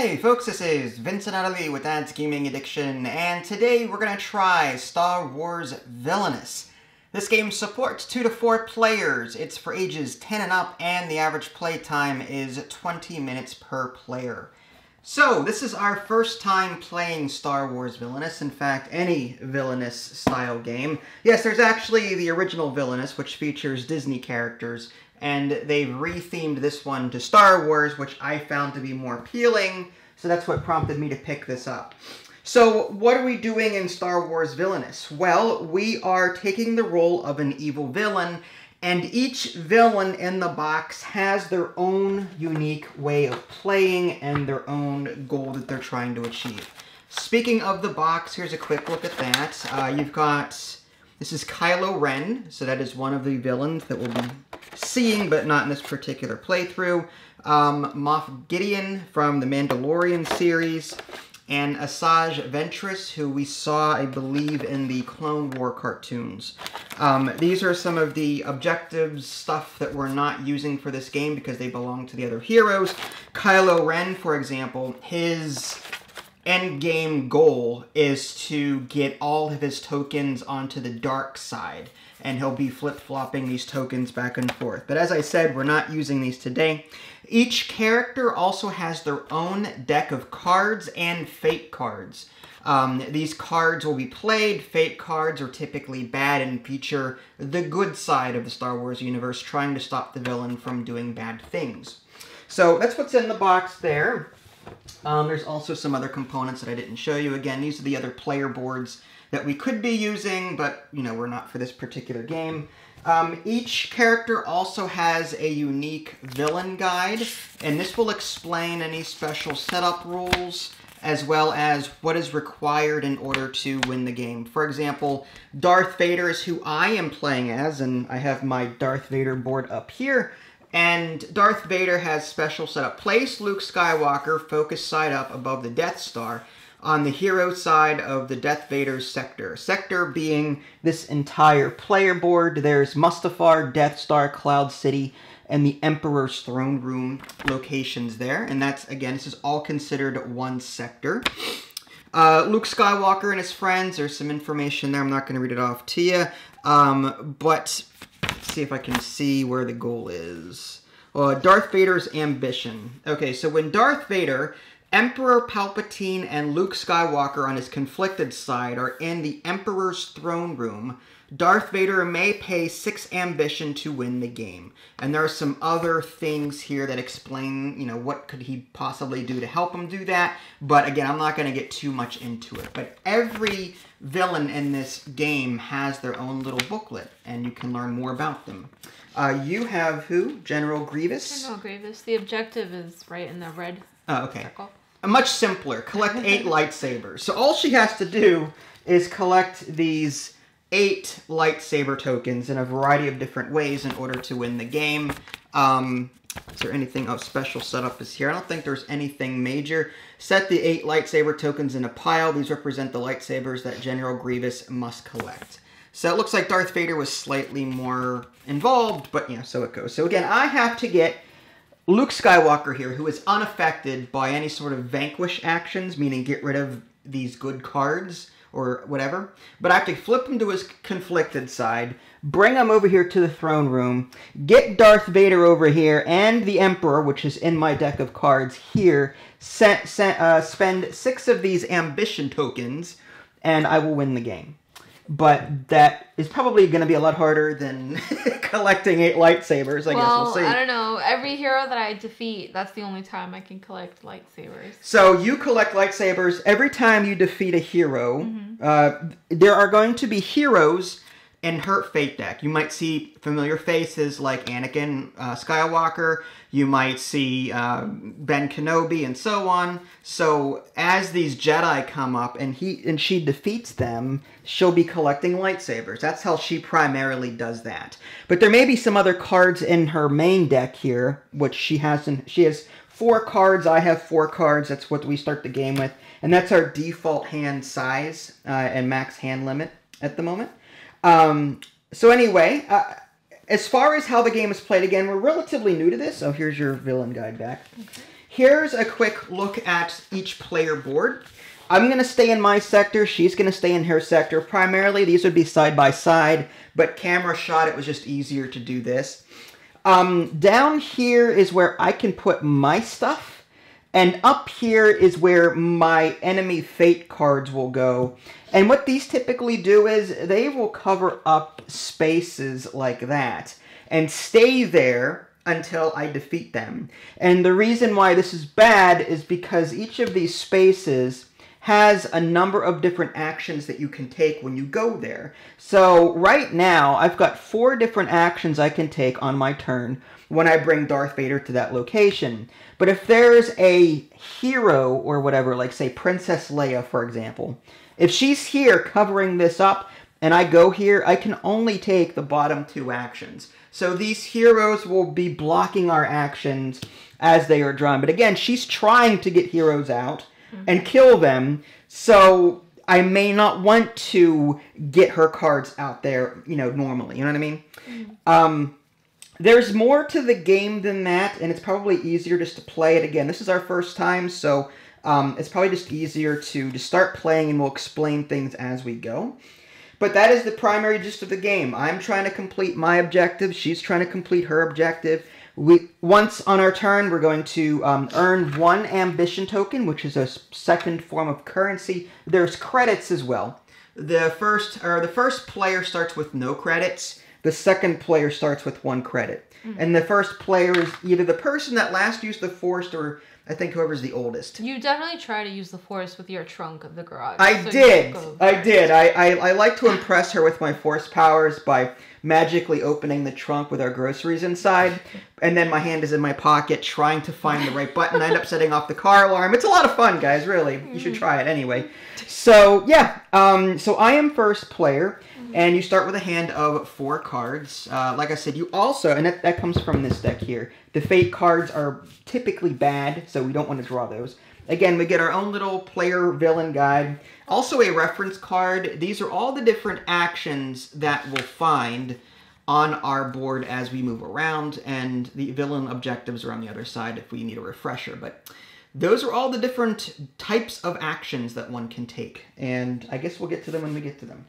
Hey folks, this is Vincent Attali with Dad's Gaming Addiction, and today we're going to try Star Wars Villainous. This game supports 2 to 4 players, it's for ages 10 and up, and the average playtime is 20 minutes per player. So, this is our first time playing Star Wars Villainous, in fact, any Villainous-style game. Yes, there's actually the original Villainous, which features Disney characters, and they've rethemed this one to Star Wars, which I found to be more appealing, so that's what prompted me to pick this up. So, what are we doing in Star Wars Villainous? Well, we are taking the role of an evil villain, and each villain in the box has their own unique way of playing and their own goal that they're trying to achieve. Speaking of the box, here's a quick look at that. You've got... this is Kylo Ren, so that is one of the villains that we'll be seeing, but not in this particular playthrough. Moff Gideon from the Mandalorian series, and Asajj Ventress, who we saw, I believe, in the Clone War cartoons. These are some of the objectives, stuff that we're not using for this game because they belong to the other heroes. Kylo Ren, for example, his end game goal is to get all of his tokens onto the dark side, and he'll be flip-flopping these tokens back and forth. But as I said, we're not using these today. Each character also has their own deck of cards and fate cards. These cards will be played. Fate cards are typically bad and feature the good side of the Star Wars universe, trying to stop the villain from doing bad things. So that's what's in the box there. There's also some other components that I didn't show you. Again, these are the other player boards that we could be using, but, you know, we're not for this particular game. Each character also has a unique villain guide, and this will explain any special setup rules, as well as what is required in order to win the game. For example, Darth Vader is who I am playing as, and I have my Darth Vader board up here. And Darth Vader has special setup. Place Luke Skywalker focus side up above the Death Star on the hero side of the Death Vader's sector. Sector being this entire player board. There's Mustafar, Death Star, Cloud City, and the Emperor's Throne Room locations there. And that's, again, this is all considered one sector. Luke Skywalker and his friends, there's some information there. I'm not going to read it off to you. But... let's see if I can see where the goal is. Darth Vader's ambition. Okay, so when Darth Vader, Emperor Palpatine, and Luke Skywalker on his conflicted side are in the Emperor's Throne Room, Darth Vader may pay 6 ambition to win the game. And there are some other things here that explain, you know, what could he possibly do to help him do that. But again, I'm not going to get too much into it. But every villain in this game has their own little booklet, and you can learn more about them. You have who? General Grievous? General Grievous. The objective is right in the red circle. Much simpler. Collect 8 lightsabers. So all she has to do is collect these 8 lightsaber tokens in a variety of different ways in order to win the game. Is there anything of special setup is here? I don't think there's anything major. Set the 8 lightsaber tokens in a pile. These represent the lightsabers that General Grievous must collect. So it looks like Darth Vader was slightly more involved, but yeah, so it goes. So again, I have to get Luke Skywalker here, who is unaffected by any sort of vanquish actions, meaning get rid of these good cards or whatever, but I have to flip him to his conflicted side, bring him over here to the throne room, get Darth Vader over here, and the Emperor, which is in my deck of cards here, spend 6 of these ambition tokens, and I will win the game. But that is probably going to be a lot harder than collecting 8 lightsabers, I guess we'll see. I don't know. Every hero that I defeat, that's the only time I can collect lightsabers. So you collect lightsabers every time you defeat a hero. Mm-hmm. There are going to be heroes in her fate deck. You might see familiar faces like Anakin Skywalker. You might see Ben Kenobi and so on. So as these Jedi come up and she defeats them, she'll be collecting lightsabers. That's how she primarily does that. But there may be some other cards in her main deck here, which she has 4 cards. I have 4 cards. That's what we start the game with. And that's our default hand size and max hand limit at the moment. So anyway, as far as how the game is played, again, we're relatively new to this. Oh, here's your villain guide back. Okay. Here's a quick look at each player board. I'm going to stay in my sector, she's going to stay in her sector. Primarily, these would be side by side, but camera shot, it was just easier to do this. Down here is where I can put my stuff, and up here is where my enemy fate cards will go. And what these typically do is they will cover up spaces like that and stay there until I defeat them. And the reason why this is bad is because each of these spaces has a number of different actions that you can take when you go there. So right now, I've got 4 different actions I can take on my turn when I bring Darth Vader to that location. But if there's a hero or whatever, like say Princess Leia, for example, if she's here covering this up and I go here, I can only take the bottom 2 actions. So these heroes will be blocking our actions as they are drawn. But again, she's trying to get heroes out and kill them, so I may not want to get her cards out there, you know, normally. You know what I mean? There's more to the game than that, and it's probably easier just to play it. Again, this is our first time, so it's probably just easier to just start playing, and we'll explain things as we go. But that is the primary gist of the game. I'm trying to complete my objective. She's trying to complete her objective. Once on our turn, we're going to earn 1 ambition token, which is a second form of currency. There's credits as well. The first player starts with no credits. The second player starts with 1 credit. And the first player is either the person that last used the Force or I think whoever's the oldest. You definitely try to use the Force with your trunk of the garage. I did. I like to impress her with my Force powers by magically opening the trunk with our groceries inside. And then my hand is in my pocket trying to find the right button. I end up setting off the car alarm. It's a lot of fun, guys, really. You should try it anyway. So, yeah. So I am first player. And you start with a hand of 4 cards. Like I said, you also, and that comes from this deck here, the fate cards are typically bad, so we don't want to draw those. Again, we get our own little player villain guide. Also a reference card. These are all the different actions that we'll find on our board as we move around, and the villain objectives are on the other side if we need a refresher. But those are all the different types of actions that one can take, and I guess we'll get to them when we get to them.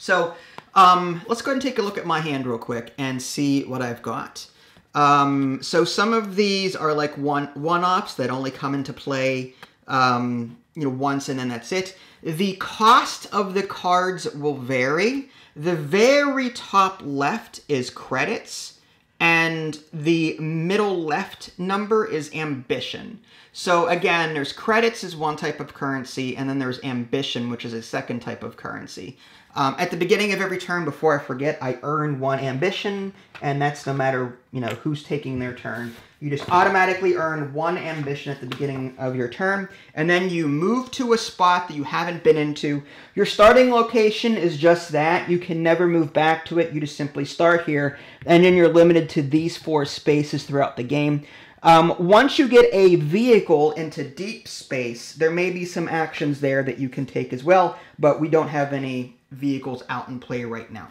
So, let's go ahead and take a look at my hand real quick and see what I've got. So some of these are like one-offs that only come into play, you know, once and then that's it. The cost of the cards will vary. The very top left is credits, and the middle left number is ambition. So again, there's credits is one type of currency, and then there's ambition, which is a second type of currency. At the beginning of every turn, before I forget, I earn 1 ambition, and that's no matter, you know, who's taking their turn. You just automatically earn 1 ambition at the beginning of your turn, and then you move to a spot that you haven't been into. Your starting location is just that. You can never move back to it. You just simply start here, and then you're limited to these 4 spaces throughout the game. Once you get a vehicle into deep space, there may be some actions there that you can take as well, but we don't have any vehicles out in play right now.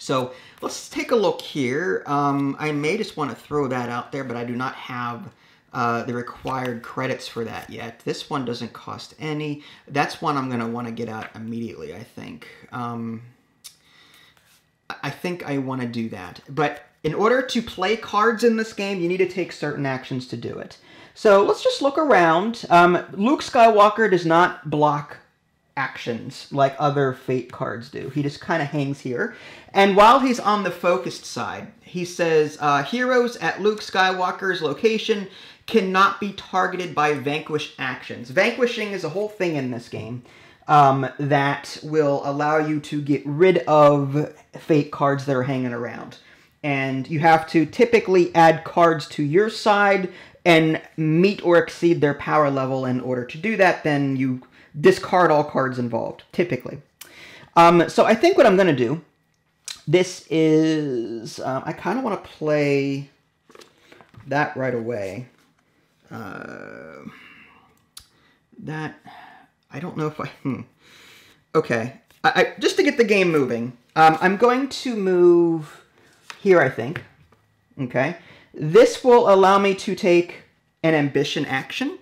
So let's take a look here. I may just want to throw that out there, but I do not have the required credits for that yet. This one doesn't cost any. That's one I'm going to want to get out immediately, I think. I think I want to do that. But in order to play cards in this game, you need to take certain actions to do it. So let's just look around. Luke Skywalker does not block actions like other fate cards do. He just kind of hangs here. And while he's on the focused side, he says, heroes at Luke Skywalker's location cannot be targeted by vanquish actions. Vanquishing is a whole thing in this game that will allow you to get rid of fate cards that are hanging around. And you have to typically add cards to your side and meet or exceed their power level. In order to do that, then you discard all cards involved, typically. So I think what I'm going to do, this is, I kind of want to play that right away. That, I don't know if I, Okay, I just to get the game moving, I'm going to move here, I think. Okay, this will allow me to take and ambition action.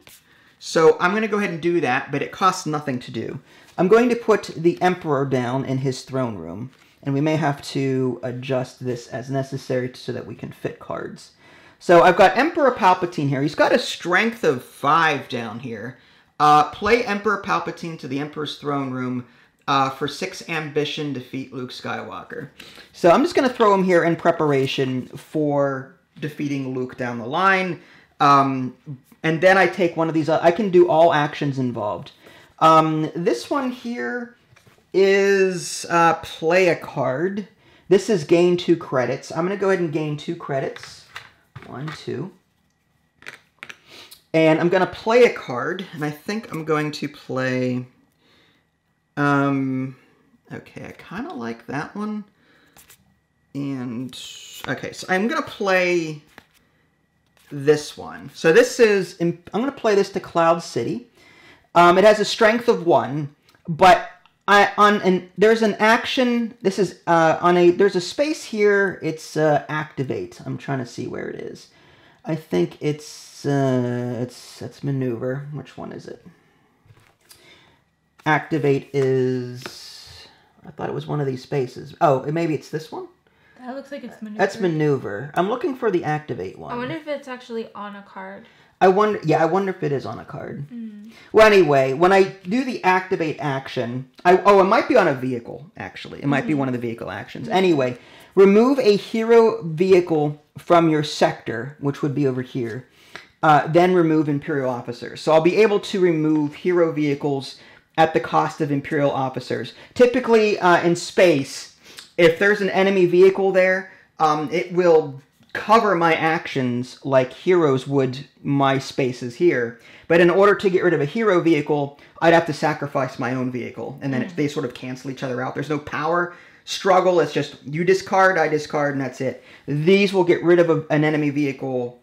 So I'm going to go ahead and do that, but it costs nothing to do. I'm going to put the Emperor down in his throne room, and we may have to adjust this as necessary so that we can fit cards. So I've got Emperor Palpatine here. He's got a strength of 5 down here. Play Emperor Palpatine to the Emperor's throne room for 6 ambition, defeat Luke Skywalker. So I'm just going to throw him here in preparation for defeating Luke down the line. And then I take one of these. I can do all actions involved. This one here is play a card. This is gain 2 credits. I'm going to go ahead and gain 2 credits. 1, 2. And I'm going to play a card, and I think I'm going to play, okay, I kind of like that one, and, okay, so I'm going to play this one. So this is, I'm going to play this to Cloud City. It has a strength of 1, but there's an action, this is, there's a space here, it's, activate. I'm trying to see where it is. I think it's maneuver. Which one is it? Activate is, I thought it was one of these spaces. Oh, maybe it's this one? That looks like it's maneuver. That's maneuver. I'm looking for the activate one. I wonder if it's actually on a card. Yeah, I wonder if it is on a card. Mm. Well, anyway, when I do the activate action, it might be on a vehicle, actually. It might be one of the vehicle actions. Anyway, remove a hero vehicle from your sector, which would be over here. Then remove Imperial officers. So I'll be able to remove hero vehicles at the cost of Imperial officers. Typically, in space, if there's an enemy vehicle there, it will cover my actions like heroes would my spaces here. But in order to get rid of a hero vehicle, I'd have to sacrifice my own vehicle. And then they sort of cancel each other out. There's no power struggle. It's just you discard, I discard, and that's it. These will get rid of an enemy vehicle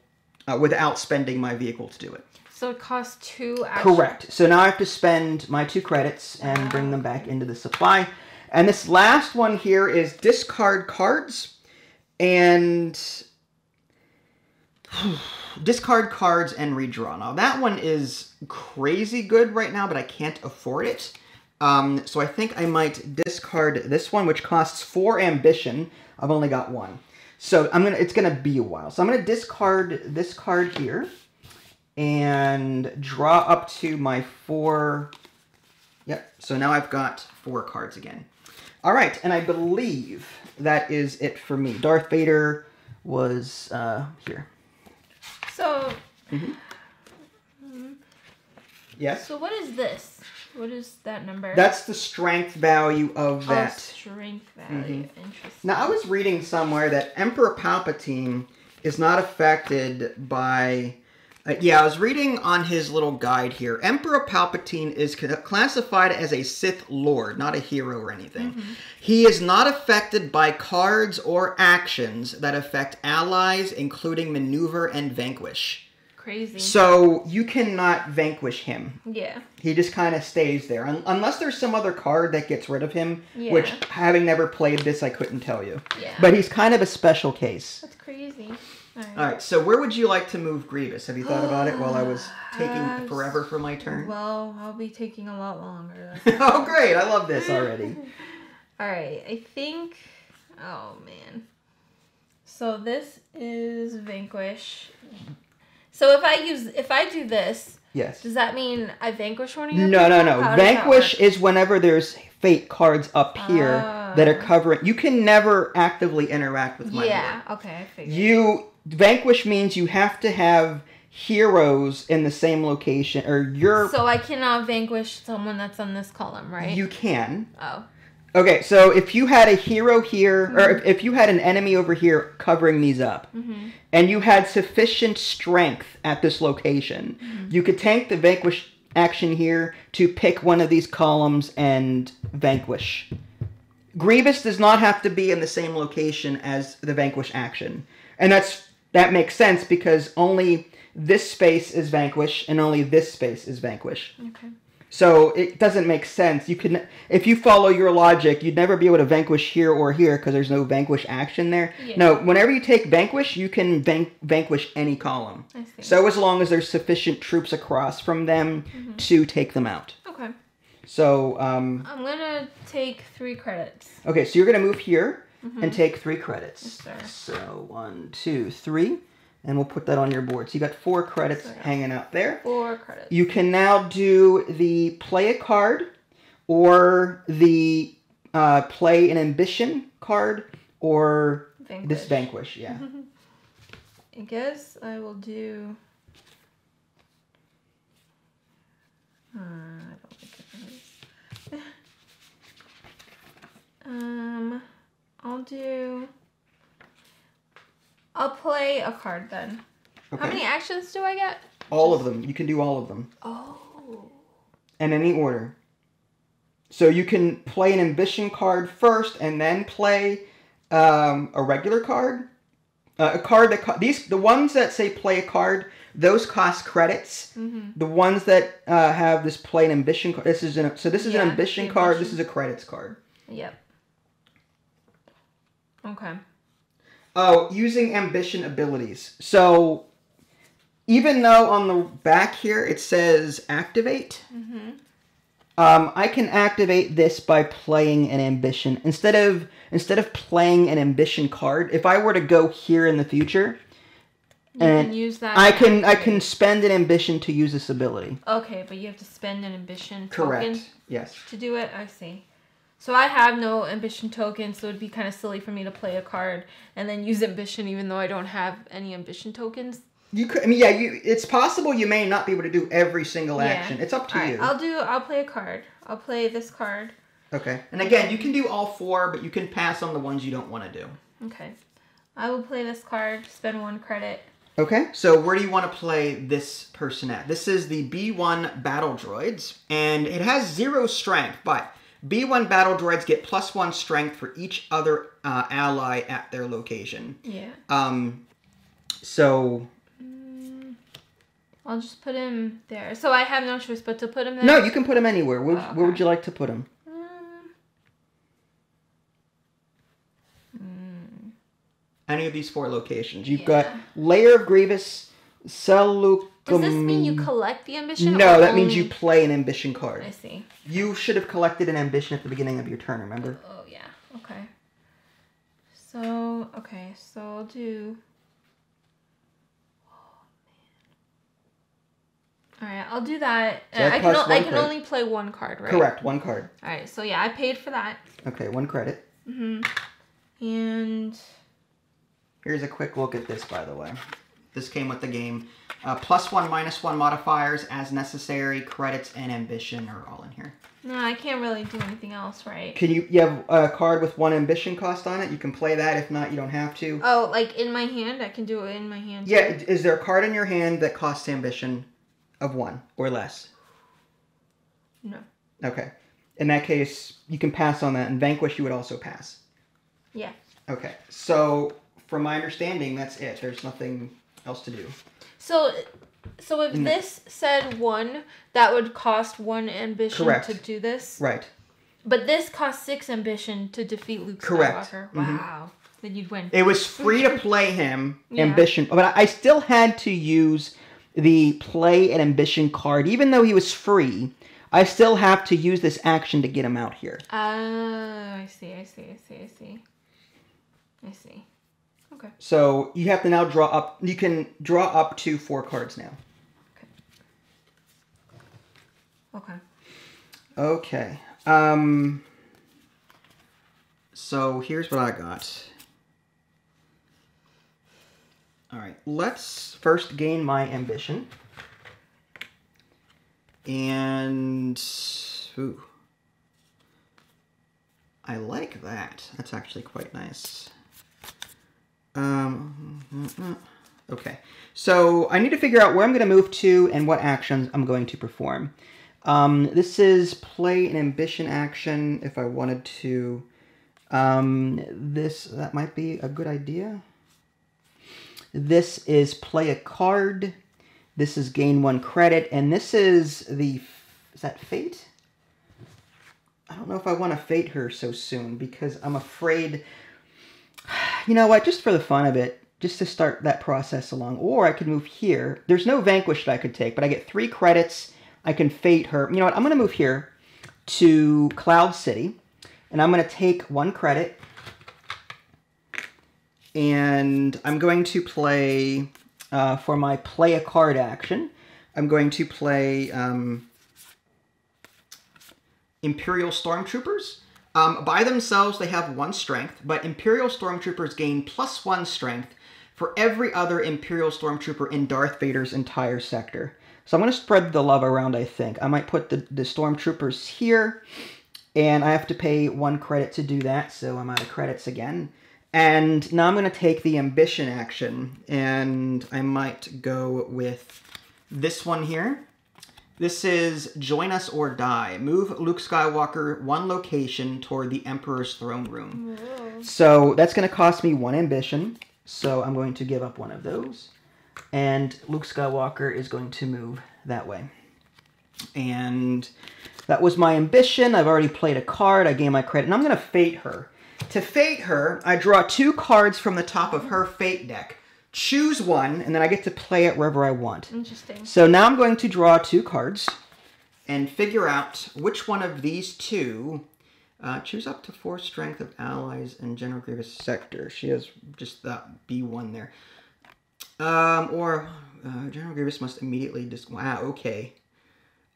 without spending my vehicle to do it. So it costs 2 actions. Correct. So now I have to spend my 2 credits and bring them back into the supply. And this last one here is discard cards. And discard cards and redraw. Now that one is crazy good right now, but I can't afford it. So I think I might discard this one, which costs 4 ambition. I've only got 1. So it's gonna be a while. So I'm gonna discard this card here and draw up to my 4. Yep, so now I've got 4 cards again. All right, and I believe that is it for me. Darth Vader was here. So, yes. So what is this? What is that number? That's the strength value of that. Oh, strength value. Interesting. Now, I was reading somewhere that Emperor Palpatine is not affected by... yeah, I was reading on his little guide here. Emperor Palpatine is classified as a Sith Lord, not a hero or anything. He is not affected by cards or actions that affect allies, including maneuver and vanquish. Crazy. So you cannot vanquish him. Yeah. He just kind of stays there. Unless there's some other card that gets rid of him, which, having never played this, I couldn't tell you. Yeah. But he's kind of a special case. That's crazy. All right, so where would you like to move Grievous? Have you thought about it while I was taking forever for my turn? Well, I'll be taking a lot longer. Oh, great. I love this already. All right, I think... Oh, man. So this is vanquish... So if I do this, does that mean I vanquish one of your people? No. Vanquish is whenever there's fate cards up here that are covering. You can never actively interact with my board. Okay, I figured. Vanquish means you have to have heroes in the same location, or your... So I cannot vanquish someone that's on this column, right? You can. Oh. Okay, so if you had a hero here, or if you had an enemy over here covering these up, and you had sufficient strength at this location, you could take the vanquish action here to pick one of these columns and vanquish. Grievous does not have to be in the same location as the vanquish action. And that makes sense because only this space is vanquish and only this space is vanquish. Okay. So it doesn't make sense. You can, if you follow your logic, you'd never be able to vanquish here or here because there's no vanquish action there. Yeah. No, whenever you take vanquish, you can vanquish any column. I see. So as long as there's sufficient troops across from them to take them out. Okay. So I'm gonna take 3 credits. Okay, so you're gonna move here and take 3 credits. Yes, sir. So 1, 2, 3. And we'll put that on your board. So you got 4 credits hanging out there. 4 credits. You can now do the play a card, or the play an ambition card, or vanquish. This vanquish. Yeah. I guess I will do. I don't think it is. I'll do. I'll play a card then. Okay. How many actions do I get? All of them. You can do all of them. Oh. In any order. So you can play an ambition card first, and then play a regular card. A card that the ones that say play a card, those cost credits. The ones that have this play an ambition card. This is an ambition card. This is a credits card. Yep. Okay. Oh, using ambition abilities. So, even though on the back here it says activate, I can activate this by playing an ambition. Instead of playing an ambition card, if I were to go here in the future, and use that, I can spend an ambition to use this ability. Okay, but you have to spend an ambition token. Correct. Yes. To do it, I see. So I have no ambition tokens, so it'd be kind of silly for me to play a card and then use ambition, even though I don't have any ambition tokens. You could, I mean, yeah, it's possible you may not be able to do every single action. It's up to you. I'll play a card. I'll play this card. Okay. And again, you can do all 4, but you can pass on the ones you don't want to do. Okay. I will play this card. Spend 1 credit. Okay, so where do you want to play this person at? This is the B1 Battle Droids, and it has 0 strength, but B1 battle droids get +1 strength for each other ally at their location. Yeah. So I'll just put him there. So I have no choice but to put him there? No, you can put him anywhere. Where, where would you like to put him? Any of these 4 locations. You've got Lair of Grievous, Seleucus. Does this mean you collect the ambition? No, that means you play an ambition card. I see. You should have collected an ambition at the beginning of your turn, remember? Oh, yeah. Okay. So, okay. So I'll do... Oh, man. Alright, I'll do that. So that I can only play 1 card, right? Correct, 1 card. Alright, so yeah, I paid for that. Okay, 1 credit. And... Here's a quick look at this, by the way. This came with the game. +1/-1 modifiers as necessary. Credits and ambition are all in here. No, I can't really do anything else, right? Can you? You have a card with 1 ambition cost on it. You can play that. If not, you don't have to. Oh, like in my hand? I can do it in my hand. Yeah. Is there a card in your hand that costs ambition of 1 or less? No. Okay. In that case, you can pass on that, and vanquish you would also pass. Yeah. Okay. So, from my understanding, that's it. There's nothing else to do. So if this said 1, that would cost 1 ambition to do this. Right. But this cost 6 ambition to defeat Luke Skywalker. Correct. Wow. Then you'd win. It was free to play him, ambition. But I still had to use the play and ambition card. Even though he was free, I still have to use this action to get him out here. Oh, I see. Okay. So you have to now draw up. You can draw up to 4 cards now. Okay. Okay. So here's what I got. All right. Let's first gain my ambition. And ooh, I like that. That's actually quite nice. Okay, so I need to figure out where I'm going to move to and what actions I'm going to perform. This is play an ambition action if I wanted to. That might be a good idea. This is play a card. This is gain 1 credit, and this is the Is that Fate? I don't know if I want to fate her so soon because I'm afraid... You know what? Just for the fun of it, just to start that process along. Or I could move here. There's no Vanquish that I could take, but I get 3 credits. I can fate her. You know what? I'm going to move here to Cloud City, and I'm going to take 1 credit. And I'm going to play, for my play a card action, I'm going to play Imperial Stormtroopers. By themselves, they have 1 strength, but Imperial Stormtroopers gain +1 strength for every other Imperial Stormtrooper in Darth Vader's entire sector. So I'm going to spread the love around, I think. I might put the Stormtroopers here, and I have to pay 1 credit to do that, so I'm out of credits again. And now I'm going to take the ambition action, and I might go with this one here. This is Join Us or Die. Move Luke Skywalker 1 location toward the Emperor's Throne Room. Whoa. So that's going to cost me 1 ambition, so I'm going to give up 1 of those. And Luke Skywalker is going to move that way. And that was my ambition. I've already played a card. I gained my credit, and I'm going to fate her. To fate her, I draw 2 cards from the top of her fate deck. Choose one, and then I get to play it wherever I want. Interesting. So now I'm going to draw 2 cards and figure out which one of these 2... choose up to 4 strength of allies in General Grievous sector. She has just that B1 there. General Grievous must immediately just... Wow, okay.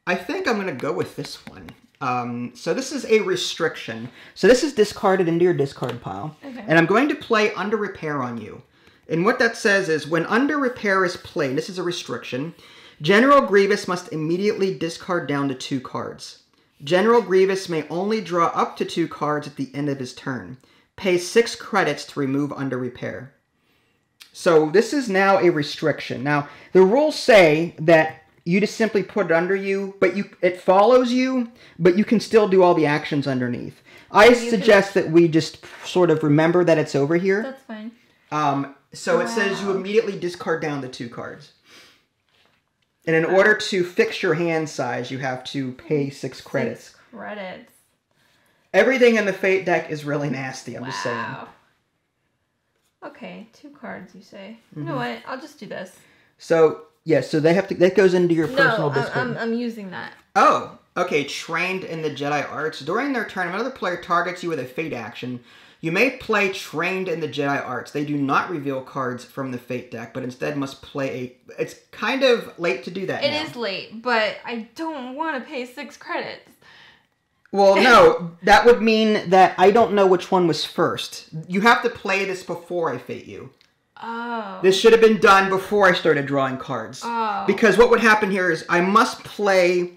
I think I'm going to go with this one. So this is a restriction. So this is discarded into your discard pile. Okay. And I'm going to play Under Repair on you. And what that says is when Under Repair is played, this is a restriction, General Grievous must immediately discard down to 2 cards. General Grievous may only draw up to 2 cards at the end of his turn. Pay 6 credits to remove Under Repair. So this is now a restriction. Now, the rules say that you just simply put it under you, but it follows you, but you can still do all the actions underneath. I suggest that we just sort of remember that it's over here. That's fine. So wow. It says you immediately discard down the 2 cards. And in order to fix your hand size, you have to pay 6 credits. 6 credits. Everything in the Fate deck is really nasty, I'm just saying. Okay, 2 cards, you say. Mm-hmm. You know what? I'll just do this. So... Yeah, so they have to. That goes into your personal discard. No, I'm using that. Oh, okay. Trained in the Jedi Arts. During their turn, if another player targets you with a fate action, you may play Trained in the Jedi Arts. They do not reveal cards from the fate deck, but instead must play a... It's kind of late to do that now. It is late, but I don't want to pay 6 credits. Well, no. That would mean that I don't know which one was first. You have to play this before I fate you. Oh. This should have been done before I started drawing cards. Oh. Because what would happen here is I must play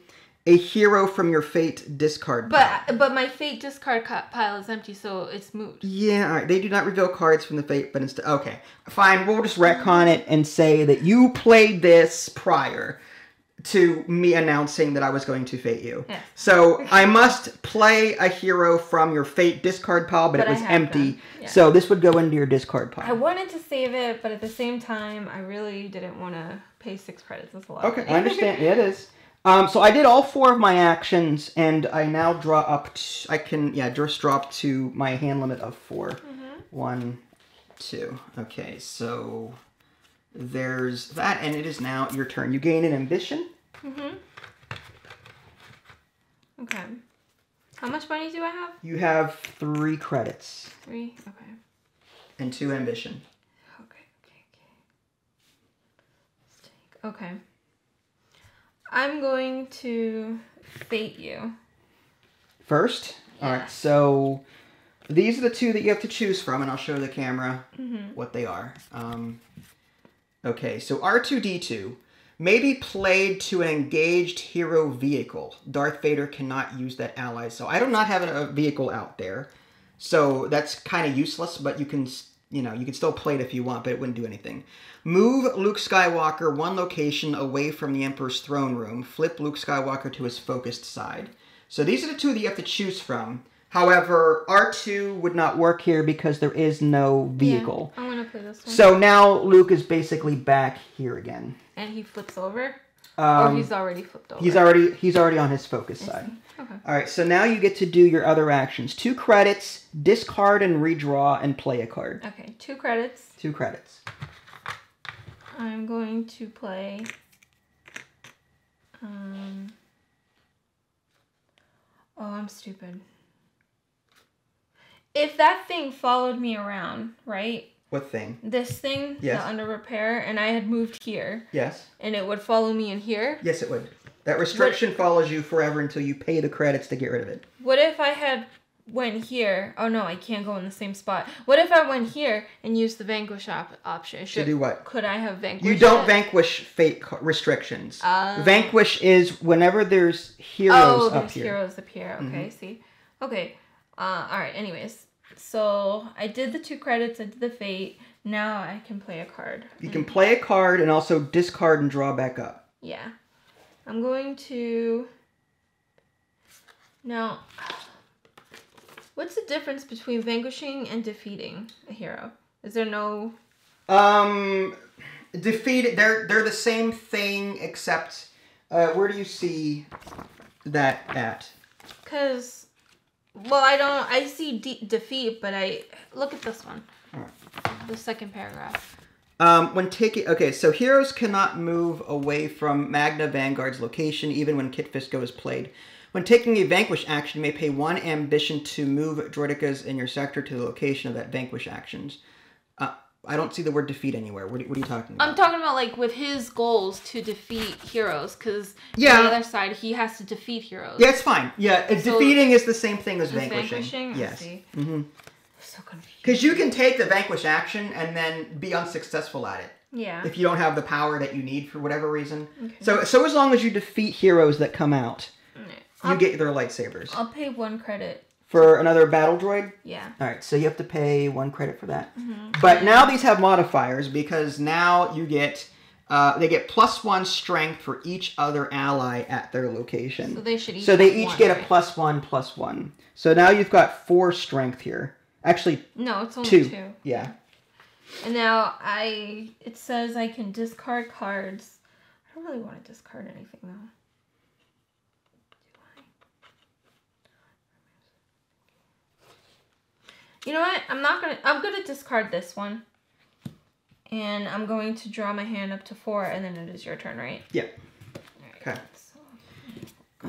a hero from your fate discard pile. But my fate discard pile is empty, so it's moot. Yeah, all right. They do not reveal cards from the fate, but instead... Okay, fine. We'll just retcon it and say that you played this prior to me announcing that I was going to fate you. Yeah. So I must play a hero from your fate discard pile, but it was empty. Yeah. So this would go into your discard pile. I wanted to save it, but at the same time, I really didn't want to pay 6 credits. That's a lot. Okay, I understand. Yeah, it is. So I did all 4 of my actions, and I now draw up... I can, yeah, just draw up to my hand limit of 4. Mm-hmm. 1, 2. Okay, so... There's that, and it is now your turn. You gain an ambition. Mm-hmm. Okay. How much money do I have? You have 3 credits. 3? Okay. And 2 ambition. Okay. Okay. I'm going to fate you. First? Yeah. Alright, so these are the 2 that you have to choose from, and I'll show the camera what they are. Okay, so R2-D2 may be played to an engaged hero vehicle. Darth Vader cannot use that ally, so I do not have a vehicle out there. So that's kind of useless, but you can, you know, you can still play it if you want, but it wouldn't do anything. Move Luke Skywalker 1 location away from the Emperor's Throne Room. Flip Luke Skywalker to his focused side. So these are the 2 that you have to choose from. However, R2 would not work here because there is no vehicle. Yeah, I want to play this one. So now Luke is basically back here again. And he flips over? Oh, he's already flipped over. He's already on his focus side. Okay. All right, so now you get to do your other actions. 2 credits, discard and redraw, and play a card. Okay, 2 credits. 2 credits. I'm going to play. Oh, I'm stupid. If that thing followed me around, right? What thing? This thing, yes. The under repair, and I had moved here. Yes. And it would follow me in here? Yes, it would. That restriction follows you forever until you pay the credits to get rid of it. What if I had went here? Oh, no, I can't go in the same spot. What if I went here and used the vanquish option? To do what? Could I have vanquished? You don't vanquish fate restrictions. Vanquish is whenever there's heroes up here. Oh, there's heroes up here. Okay, mm-hmm. See? Okay. All right, anyways. So I did the 2 credits, I did the fate. Now I can play a card. You can play a card and also discard and draw back up. Yeah. I'm going to... Now, what's the difference between vanquishing and defeating a hero? Is there no... Defeat... They're the same thing, except... where do you see that at? Because... Well, I don't... I see defeat, but I... Look at this one. All right. The second paragraph. When taking... Okay, so heroes cannot move away from Magna Vanguard's location, even when Kit Fisto is played. When taking a vanquish action, you may pay 1 ambition to move Droidekas in your sector to the location of that vanquish actions. I don't see the word defeat anywhere. What are you talking about? I'm talking about, like, with his goals to defeat heroes, because yeah. On the other side, he has to defeat heroes. Yeah, it's fine. Yeah, so defeating is the same thing as vanquishing. Yes. Mm-hmm. I'm so confused. Because you can take the vanquish action and then be unsuccessful at it. Yeah. If you don't have the power that you need for whatever reason. Okay. So as long as you defeat heroes that come out, you get their lightsabers. I'll pay 1 credit. For another battle droid? Yeah. Alright, so you have to pay 1 credit for that. Mm-hmm. But now these have modifiers because now you get, they get +1 strength for each other ally at their location. So they should each get a +1/+1. So now you've got 4 strength here. Actually, no, it's only 2. Yeah. And now it says I can discard cards. I don't really want to discard anything though. You know what? I'm going to discard this one. And I'm going to draw my hand up to 4, and then it is your turn, right? Yeah. Right, okay. So.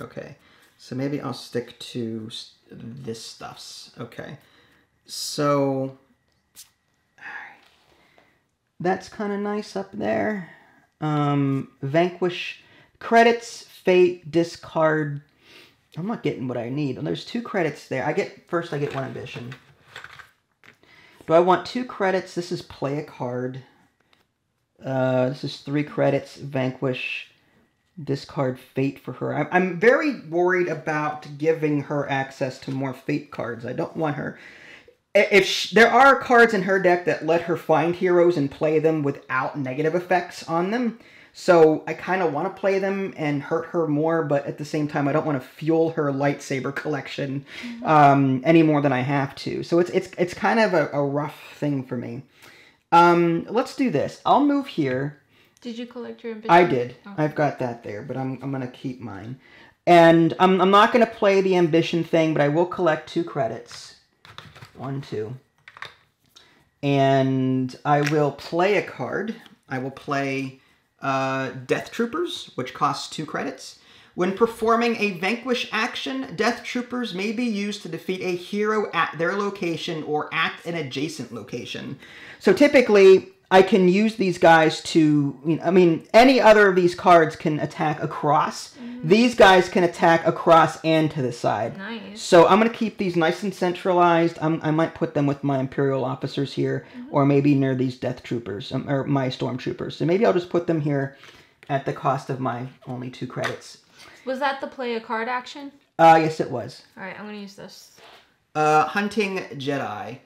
Okay. So maybe I'll stick to this stuffs. Okay. So. All right. That's kind of nice up there. Vanquish. Credits. Fate, discard. I'm not getting what I need. And there's 2 credits there. First I get 1 ambition. Do I want 2 credits? This is play a card. This is 3 credits. Vanquish, discard fate for her. I'm very worried about giving her access to more fate cards. I don't want her. There are cards in her deck that let her find heroes and play them without negative effects on them. So I kind of want to play them and hurt her more, but at the same time, I don't want to fuel her lightsaber collection any more than I have to. So it's kind of a rough thing for me. Let's do this. I'll move here. Did you collect your ambition? I did. Okay. I've got that there, but I'm gonna keep mine, and I'm not gonna play the ambition thing, but I will collect 2 credits. 1, 2, and I will play a card. I will play. Death Troopers, which costs 2 credits. When performing a vanquish action, Death Troopers may be used to defeat a hero at their location or at an adjacent location. So typically, I can use these guys to... I mean, any other of these cards can attack across. Mm-hmm. These guys can attack across and to the side. Nice. So I'm going to keep these nice and centralized. I might put them with my Imperial officers here, mm-hmm. or maybe near these Death Troopers, or my Stormtroopers. So maybe I'll just put them here at the cost of my only 2 credits. Was that the play a card action? Yes, it was. All right, I'm going to use this. Hunting Jedi.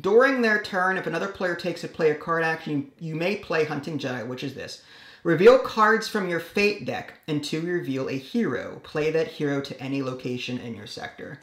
During their turn, if another player takes a player card action, you may play Hunting Jedi, which is this. Reveal cards from your fate deck until you reveal a hero. Play that hero to any location in your sector.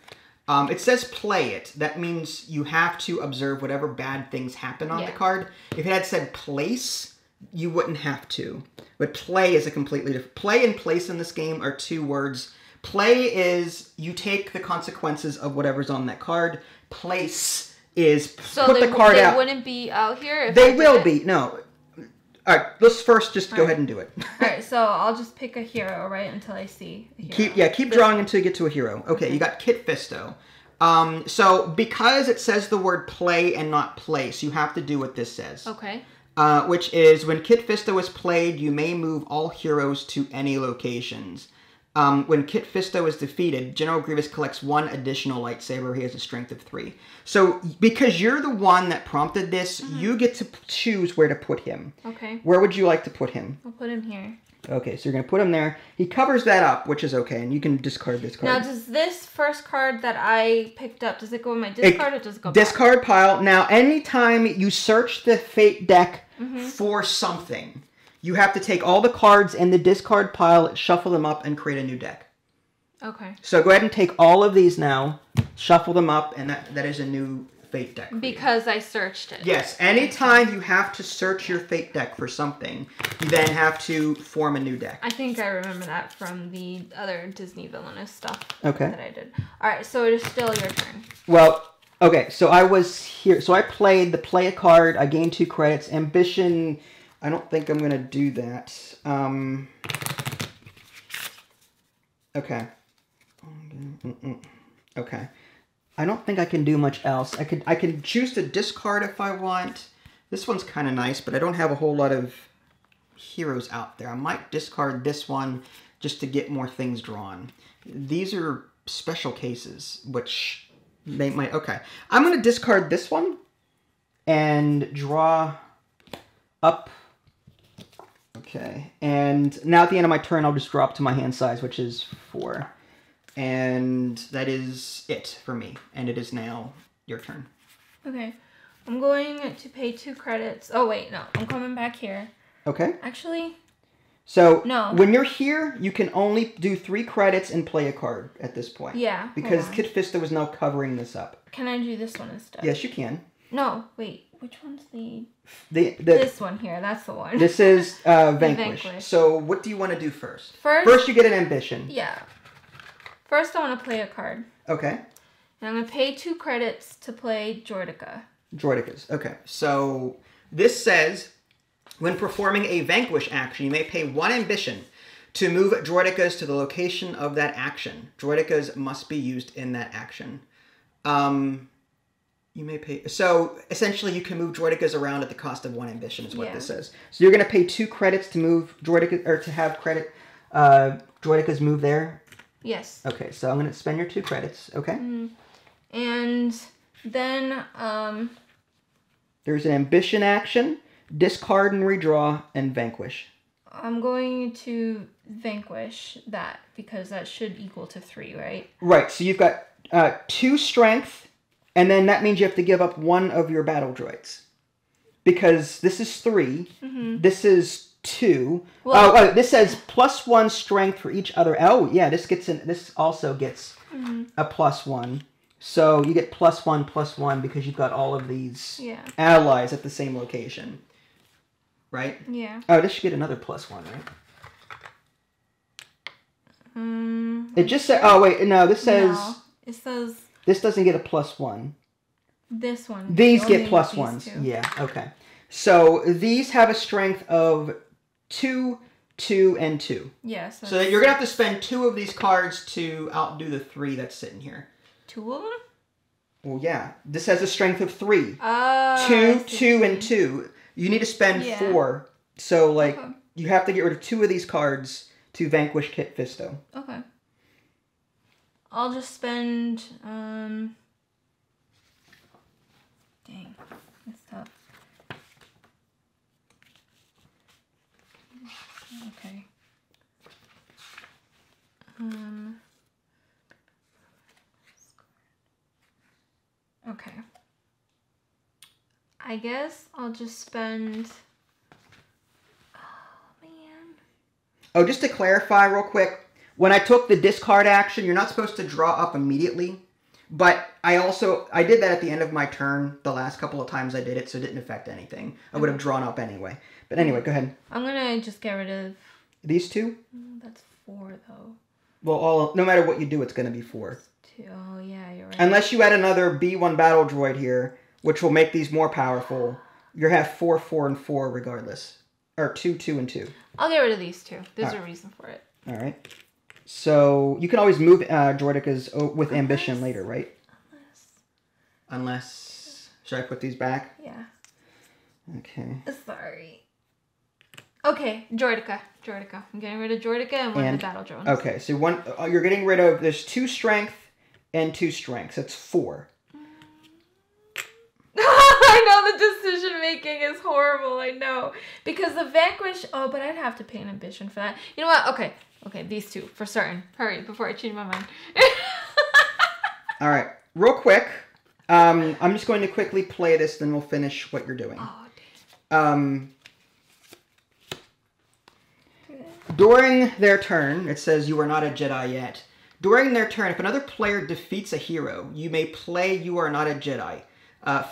It says play it. That means you have to observe whatever bad things happen on the card. If it had said place, you wouldn't have to. But play is a completely different... Play and place in this game are two words. Play is you take the consequences of whatever's on that card. Place is so put the card out. So they wouldn't be out here? If they will be. No. All right. Let's first just go ahead and do it. All right. So I'll just pick a hero, right, until I see a hero. Keep drawing until you get to a hero. Okay. You got Kit Fisto. So because it says the word play and not place, you have to do what this says. Okay. Which is when Kit Fisto is played, you may move all heroes to any locations. When Kit Fisto is defeated, General Grievous collects one additional lightsaber. He has a strength of 3. So, because you're the one that prompted this, you get to choose where to put him. Okay. Where would you like to put him? I'll put him here. Okay, so you're going to put him there. He covers that up, which is okay, and you can discard this card. Now, does this first card that I picked up, does it go in my discard or does it go discard pile? Now, anytime you search the Fate deck for something... You have to take all the cards in the discard pile, shuffle them up, and create a new deck. Okay. So go ahead and take all of these now, shuffle them up, and that is a new Fate deck. Because I searched it. Yes. Anytime you have to search your Fate deck for something, you then have to form a new deck. I think I remember that from the other Disney Villainous stuff that I did. All right, so it is still your turn. Well... Okay, so I was here. So I played the play a card. I gained 2 credits. Ambition... I don't think I'm going to do that. Okay. Okay. I don't think I can do much else. I can choose to discard if I want. This one's kind of nice, but I don't have a whole lot of heroes out there. I might discard this one just to get more things drawn. These are special cases, which they might... Okay. I'm going to discard this one and draw up... Okay, and now at the end of my turn, I'll just drop to my hand size, which is 4. And that is it for me. And it is now your turn. Okay, I'm going to pay 2 credits. Oh, wait, no, I'm coming back here. Okay. Actually... So, no. When you're here, you can only do 3 credits and play a card at this point. Yeah. Because Kit Fisto is now covering this up. Can I do this one instead? Yes, you can. No, wait. Which one's the... This one here. That's the one. This is Vanquish. Vanquish. So what do you want to do first? First you get an ambition. Yeah. First I want to play a card. Okay. And I'm going to pay 2 credits to play Droideka. Droidekas. Okay. So this says, when performing a Vanquish action, you may pay 1 ambition to move Droidekas to the location of that action. Droidekas must be used in that action. You may pay... So, essentially, you can move Droidekas around at the cost of 1 ambition, is what this says. So, you're going to pay 2 credits to move Droidekas... Or to have credit... Droidekas move there? Yes. Okay, so I'm going to spend your 2 credits. Okay. And then, There's an ambition action, discard and redraw, and vanquish. I'm going to vanquish that, because that should equal to 3, right? Right. So, you've got 2 strength... And then that means you have to give up 1 of your battle droids. Because this is 3. This is 2. Well, oh, this says +1 strength for each other. Oh, yeah, this gets in. This also gets a +1. So you get +1, +1 because you've got all of these allies at the same location. Right? Yeah. Oh, this should get another +1, right? It just says... Oh, wait, no, this says... No, it says... This doesn't get a +1. This one. These get +1s. These 2. Yeah, okay. So these have a strength of 2, 2, and 2. Yes. Yeah, so you're going to have to spend 2 of these cards to outdo the 3 that's sitting here. 2 of them? Well, yeah. This has a strength of 3. Oh, 2, 2, and 2. You need to spend 4. So, like, you have to get rid of 2 of these cards to vanquish Kit Fisto. Okay. I'll just spend, dang, that's tough. Okay. Okay. I guess I'll just spend... Oh, man. Oh, just to clarify real quick. When I took the discard action, you're not supposed to draw up immediately. But I did that at the end of my turn the last couple of times I did it, so it didn't affect anything. I would have drawn up anyway. But anyway, go ahead. I'm going to just get rid of... These two? That's four, though. Well, no matter what you do, it's going to be four. It's two. Oh, yeah, you're right. Unless you add another B1 Battle Droid here, which will make these more powerful. You'll have 4, 4, and 4 regardless. Or 2, 2, and 2. I'll get rid of these two. There's a reason for it. All right. So you can always move Droideka's with ambition later, right? Unless... Should I put these back? Yeah. Okay. Sorry. Okay, Droideka. Droideka. I'm getting rid of Droideka and one of the battle drones. Okay, so one, you're getting rid of... There's 2 strength and 2 strengths. That's 4. I know the decision making is horrible, I know. Because the Vanquish... Oh, but I'd have to pay an ambition for that. You know what? Okay. Okay, these two, for certain. Hurry, before I change my mind. All right. Real quick. I'm just going to quickly play this, then we'll finish what you're doing. Oh, damn. During their turn, it says you are not a Jedi yet. During their turn, if another player defeats a hero, you may play You Are Not a Jedi.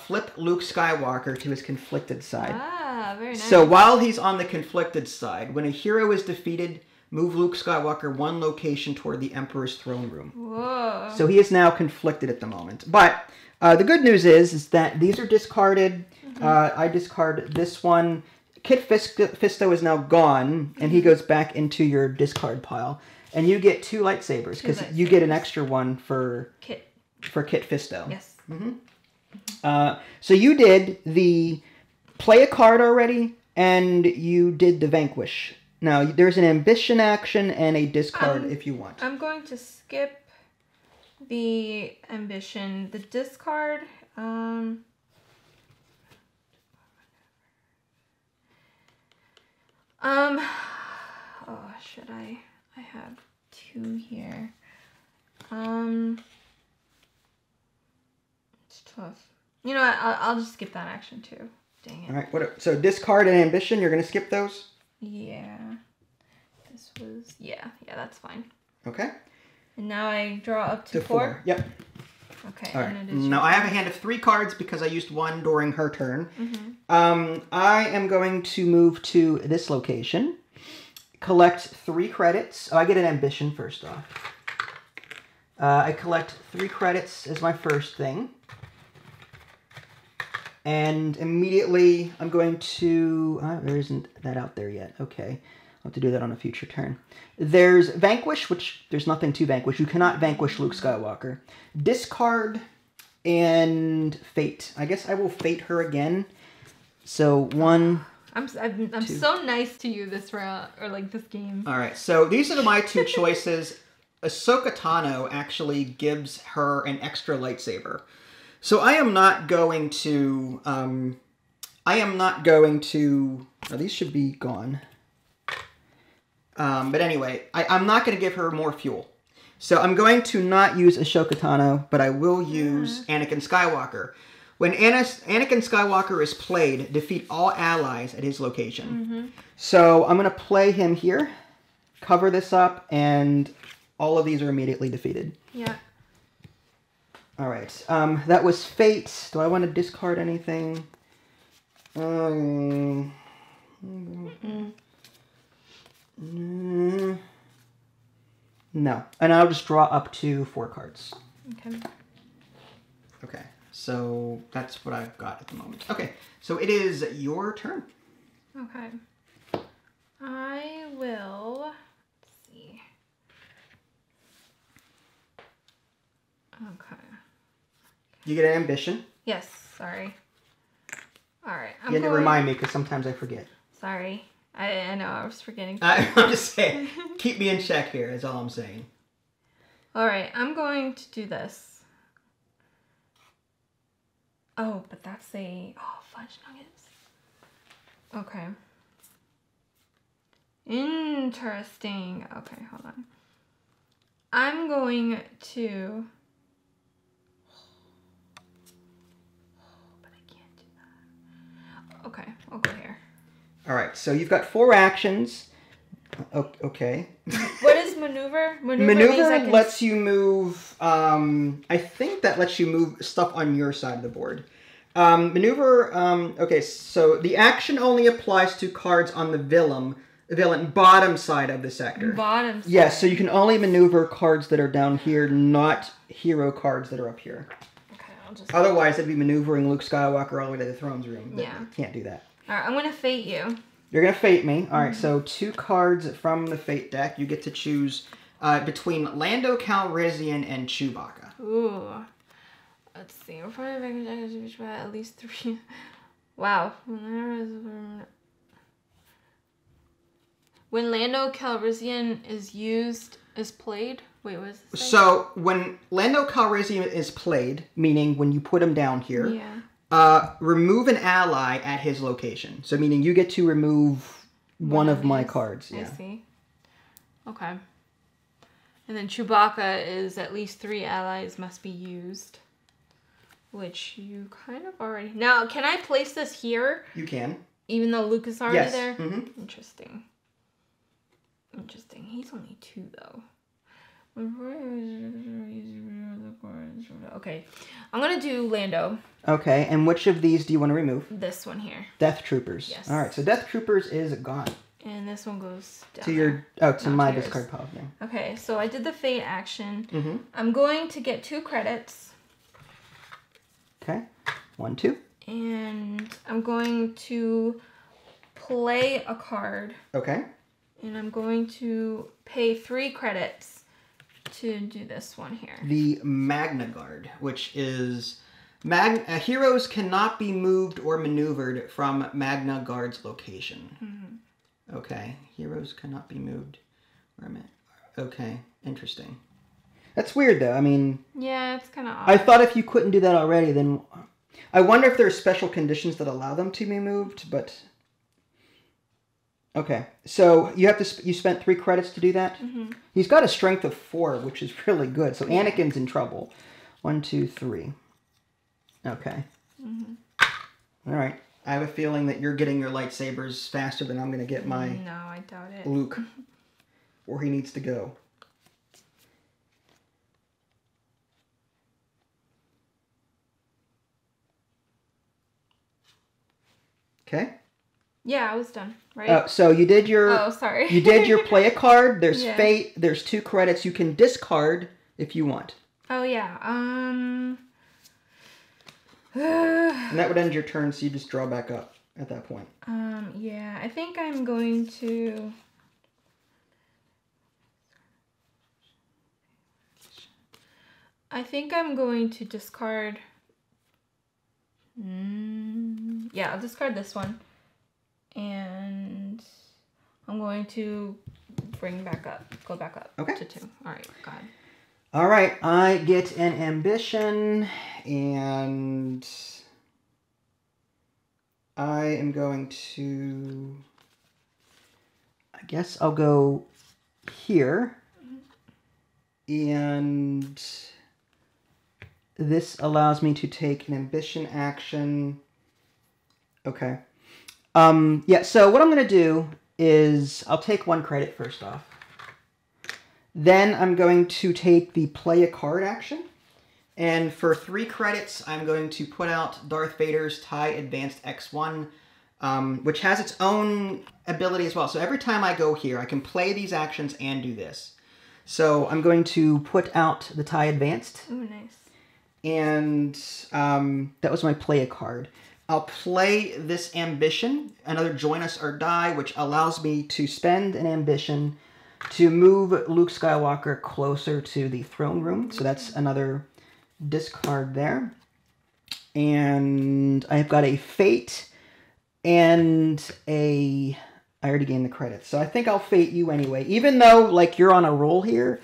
Flip Luke Skywalker to his conflicted side. Ah, very nice. So while he's on the conflicted side, when a hero is defeated, move Luke Skywalker 1 location toward the Emperor's Throne Room. Whoa. So he is now conflicted at the moment. But the good news is that these are discarded. Mm-hmm. I discard this one. Kit Fisto is now gone, and he goes back into your discard pile. And you get 2 lightsabers, because you get an extra one for Kit, Fisto. Yes. Mm-hmm. So you did the play a card already, and you did the Vanquish. Now, there's an ambition action and a discard if you want. I'm going to skip the ambition. The discard... oh, should I? I have 2 here. It's tough. You know what? I'll just skip that action too. Dang it. All right. What? So discard and ambition. You're gonna skip those? Yeah. This was. Yeah. Yeah. That's fine. Okay. And now I draw up to 4. Yep. Okay. All right. Now I have a hand of 3 cards because I used one during her turn. Mm-hmm. I am going to move to this location, collect 3 credits. Oh, I get an ambition first off. I collect 3 credits as my first thing, and immediately I'm going to. There isn't that out there yet. Okay. I'll have to do that on a future turn. There's Vanquish, which there's nothing to Vanquish. You cannot Vanquish Luke Skywalker. Discard and Fate. I guess I will Fate her again. So 1. I'm so nice to you this round, or like this game. All right, so these are my 2 choices. Ahsoka Tano actually gives her an extra lightsaber, so I am not going to. Oh, these should be gone. But anyway, I'm not going to give her more fuel. So I'm going to not use Ahsoka Tano, but I will use Anakin Skywalker. When Anakin Skywalker is played, defeat all allies at his location. Mm-hmm. So I'm going to play him here, cover this up, and all of these are immediately defeated. Yeah. All right. That was Fate. Do I want to discard anything? Mm-mm. No. And I'll just draw up to 4 cards. Okay. Okay. So that's what I've got at the moment. Okay. So it is your turn. Okay. I will... Let's see. Okay. You get an ambition? Yes. Sorry. All right. I'm you had to remind me because sometimes I forget. Sorry. I know, I was forgetting. I'm just saying, keep me in check here, is all I'm saying. Alright, I'm going to do this. Oh, but that's a... Oh, fudge nuggets. Okay. Interesting. Okay, hold on. I'm going to... Oh, but I can't do that. Okay, I'll go here. All right, so you've got 4 actions. Okay. What is maneuver? maneuver? Maneuver lets you move, I think that lets you move stuff on your side of the board. Maneuver, okay, so the action only applies to cards on the villain bottom side of the sector. Bottom side. Yes, so you can only maneuver cards that are down here, not hero cards that are up here. Okay, I'll just... Otherwise, they'd be maneuvering Luke Skywalker all the way to the Thrones Room. Yeah. You can't do that. Alright, I'm gonna fate you. You're gonna fate me. Alright, so two cards from the fate deck. You get to choose between Lando Calrissian and Chewbacca. Ooh. Let's see. We're probably making a check at least three. Wow. When Lando Calrissian is played. Wait, what is this? So when Lando Calrissian is played, meaning when you put him down here, yeah. Remove an ally at his location. So meaning you get to remove one of my cards. Yeah. I see. Okay. And then Chewbacca is at least three allies must be used. Which you kind of already... Now, can I place this here? You can. Even though Luke is already there? Yes. Mm-hmm. Interesting. Interesting. He's only two, though. Okay. I'm going to do Lando. Okay. And which of these do you want to remove? This one here. Death Troopers. Yes. All right. So Death Troopers is gone. And this one goes down. To your... Oh, to my discard pile. Okay. So I did the fate action. Mm-hmm. I'm going to get 2 credits... Okay, 1, 2. And I'm going to play a card. Okay. And I'm going to pay 3 credits to do this one here. The Magnaguard, which is... heroes cannot be moved or maneuvered from Magnaguard's location. Mm-hmm. Okay, heroes cannot be moved. Okay, interesting. That's weird, though. I mean... Yeah, it's kind of odd. I thought if you couldn't do that already, then... I wonder if there are special conditions that allow them to be moved, but... Okay. So, you have to... you spent 3 credits to do that? Mm-hmm. He's got a strength of 4, which is really good. So, Anakin's in trouble. 1, 2, 3. Okay. Mm-hmm. All right. I have a feeling that you're getting your lightsabers faster than I'm going to get my... No, I doubt it. Luke. Or he needs to go. Okay. Yeah, I was done, right? So you did your... Oh, sorry. You did your play a card. There's fate. There's 2 credits. You can discard if you want. Oh, yeah. And that would end your turn, so you just draw back up at that point. Yeah, I think I'm going to... discard... Yeah, I'll discard this one, and I'm going to go back up okay. to 2. All right, go ahead. All right, I get an ambition, and I am going to, I guess I'll go here, and... This allows me to take an ambition action. Okay. Yeah, so what I'm going to do is I'll take 1 credit first off. Then I'm going to take the play a card action. And for 3 credits, I'm going to put out Darth Vader's TIE Advanced X1, which has its own ability as well. So every time I go here, I can play these actions and do this. So I'm going to put out the TIE Advanced. Oh, nice. And that was my play a card. I'll play this ambition, another join us or die, which allows me to spend an ambition to move Luke Skywalker closer to the throne room. So that's another discard there. And I've got a fate and a... I already gained the credits. So I think I'll fate you anyway. Even though like you're on a roll here,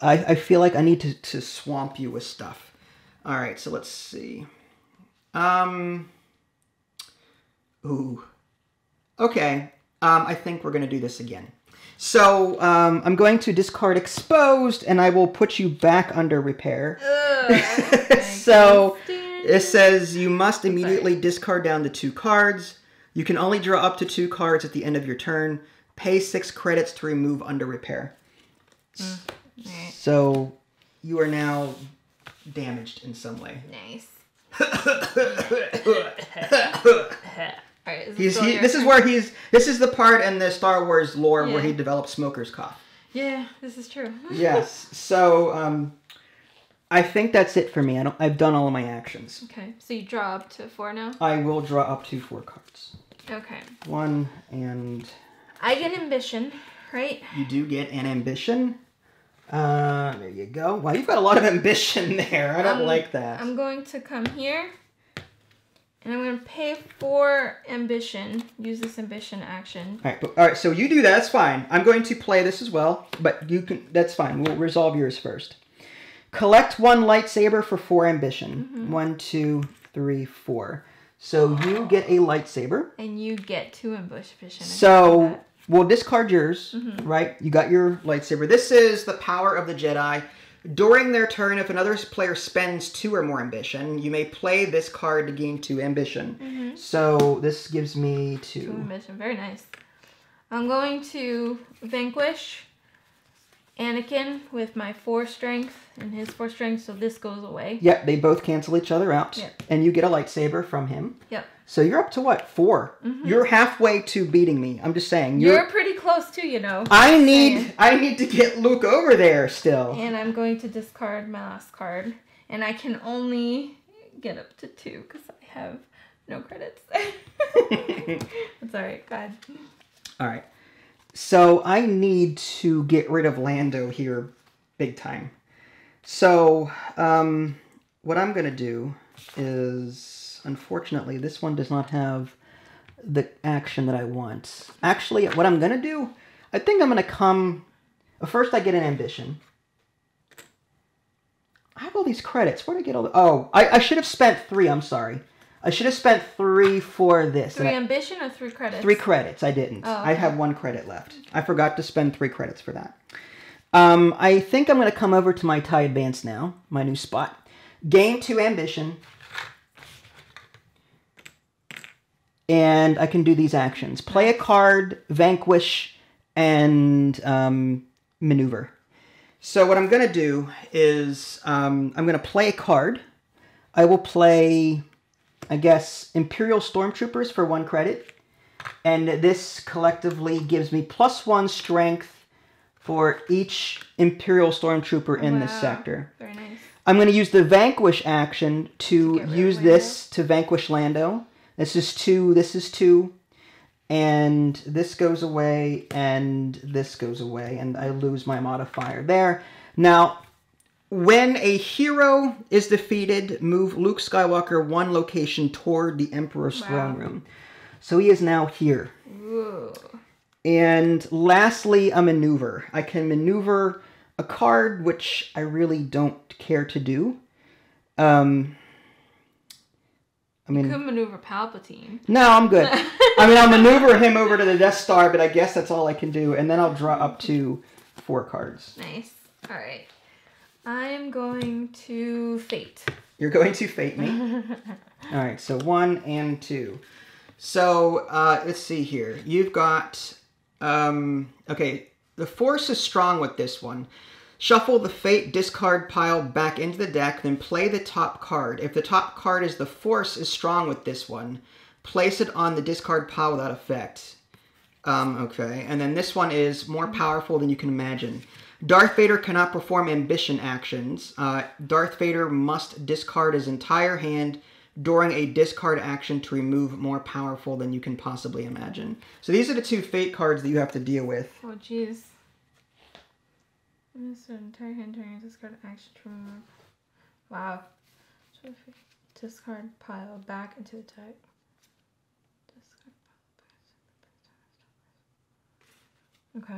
I feel like I need to swamp you with stuff. All right, so let's see. Ooh. Okay. I think we're going to do this again. So I'm going to discard exposed, and I will put you back under repair. Ugh, so it says you must immediately discard down to 2 cards. You can only draw up to 2 cards at the end of your turn. Pay 6 credits to remove under repair. Right. So you are now damaged in some way. Nice. Right, is this is the part in the Star Wars lore where he develops smoker's cough. Yeah, this is true. Yes. So I think that's it for me. I've done all of my actions. Okay. So you draw up to 4 now? I will draw up to 4 cards. Okay. 1 and... I get ambition, right? You do get an ambition. There you go. Wow, you've got a lot of ambition there. I don't like that. I'm going to come here. And I'm going to pay for ambition. Use this ambition action. All right, but, all right. So you do that. That's fine. I'm going to play this as well, but you can. That's fine. We'll resolve yours first. Collect 1 lightsaber for 4 ambition. Mm-hmm. 1, 2, 3, 4. So you get a lightsaber. And you get 2 ambition. So we'll discard yours, right? You got your lightsaber. This is the power of the Jedi. During their turn, if another player spends 2 or more ambition, you may play this card to gain 2 ambition. Mm-hmm. So this gives me 2 ambition. Very nice. I'm going to vanquish Anakin with my 4 strength and his 4 strength, so this goes away. Yep, they both cancel each other out, and you get a lightsaber from him. Yep. So you're up to what? 4. Mm-hmm. You're halfway to beating me. I'm just saying. You're pretty close too, you know. I need to get Luke over there still. And I'm going to discard my last card, and I can only get up to 2 because I have no credits. That's all right. Go ahead. All right. So I need to get rid of Lando here, big time. So what I'm gonna do is. Unfortunately, this one does not have the action that I want. Actually, what I'm going to do, I think I'm going to come... First, I get an ambition. I have all these credits. Where did I get all the... Oh, I should have spent 3. I'm sorry. I should have spent 3 for this. 3 ambition or 3 credits? 3 credits. I didn't. Oh, okay. I have 1 credit left. I forgot to spend 3 credits for that. I think I'm going to come over to my TIE Advanced now, my new spot. Gain 2 ambition... And I can do these actions. Play a card, vanquish, and maneuver. So what I'm going to do is I'm going to play a card. I will play, I guess, Imperial Stormtroopers for 1 credit. And this collectively gives me +1 strength for each Imperial Stormtrooper in this sector. Very nice. I'm going to use the vanquish action to use this to vanquish Lando. This is 2, and this goes away, and this goes away, and I lose my modifier there. Now, when a hero is defeated, move Luke Skywalker 1 location toward the Emperor's Throne Room. So he is now here. Ooh. And lastly, a maneuver. I can maneuver a card, which I really don't care to do. I mean, you could maneuver Palpatine. No, I'm good. I mean, I'll maneuver him over to the Death Star, but I guess that's all I can do. And then I'll draw up to 4 cards. Nice. All right. I'm going to fate. You're going to fate me? All right. So 1 and 2. So let's see here. You've got... okay. The force is strong with this one. Shuffle the fate discard pile back into the deck, then play the top card. If the top card is the force is strong with this one, place it on the discard pile without effect. Okay, and then this one is more powerful than you can imagine. Darth Vader cannot perform ambition actions. Darth Vader must discard his entire hand during a discard action to remove more powerful than you can possibly imagine. So these are the 2 fate cards that you have to deal with. Oh, jeez. Wow. Discard pile back into the deck. Okay.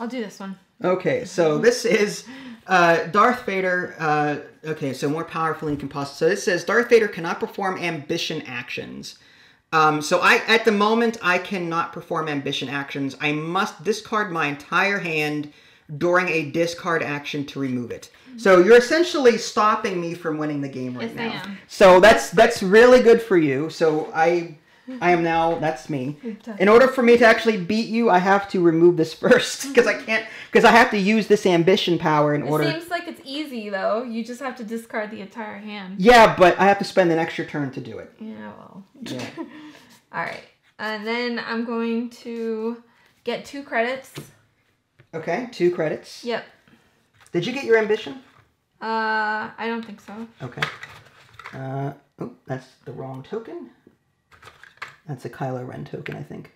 I'll do this one. Okay, so this is Darth Vader. Okay, so more powerful than you can possibly. So this says Darth Vader cannot perform ambition actions. So at the moment, I cannot perform ambition actions. I must discard my entire hand during a discard action to remove it. So you're essentially stopping me from winning the game right now. Yes, I am. So that's really good for you. So I I am now, that's me. In order for me to actually beat you, I have to remove this first. Because I can't, because I have to use this ambition power in order. It seems like it's easy, though. You just have to discard the entire hand. Yeah, but I have to spend an extra turn to do it. Yeah, well. Yeah. Alright. And then I'm going to get 2 credits. Okay, 2 credits. Yep. Did you get your ambition? I don't think so. Okay. Oh, that's the wrong token. That's a Kylo Ren token, I think.